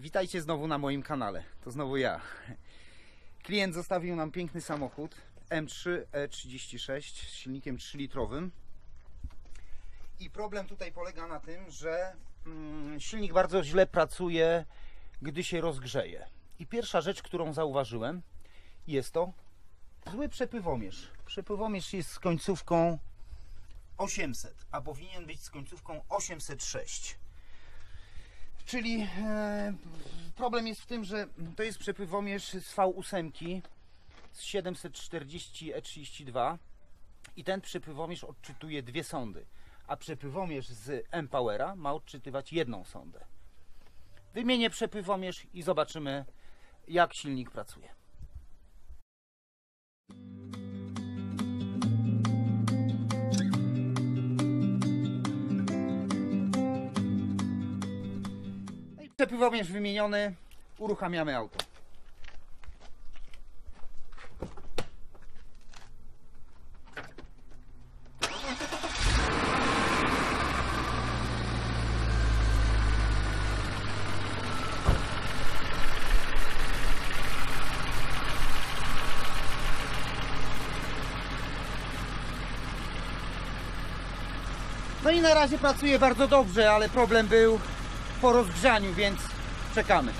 Witajcie znowu na moim kanale, to znowu ja. Klient zostawił nam piękny samochód M3 E36 z silnikiem 3-litrowym i problem tutaj polega na tym, że silnik bardzo źle pracuje, gdy się rozgrzeje. I pierwsza rzecz, którą zauważyłem, jest to zły przepływomierz. Przepływomierz jest z końcówką 800, a powinien być z końcówką 806. Czyli problem jest w tym, że to jest przepływomierz z V8 z 740 E32 i ten przepływomierz odczytuje dwie sondy, a przepływomierz z M-Powera ma odczytywać jedną sondę. Wymienię przepływomierz i zobaczymy, jak silnik pracuje. Przepływomierz wymieniony, uruchamiamy auto. No i na razie pracuje bardzo dobrze, ale problem był po rozgrzaniu, więc czekamy.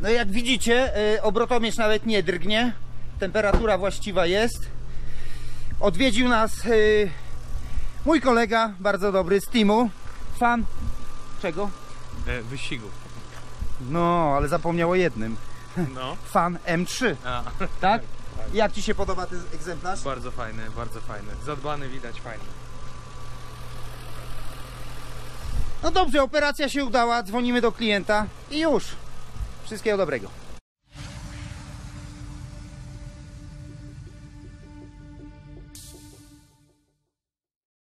No jak widzicie, obrotomierz nawet nie drgnie, temperatura właściwa jest. Odwiedził nas mój kolega, bardzo dobry, z teamu. Fan czego? Wyścigu. No, ale zapomniał o jednym. No. Fan M3. A. Tak? Jak Ci się podoba ten egzemplarz? Bardzo fajny, zadbany, widać fajny. No dobrze, operacja się udała, dzwonimy do klienta i już. Wszystkiego dobrego.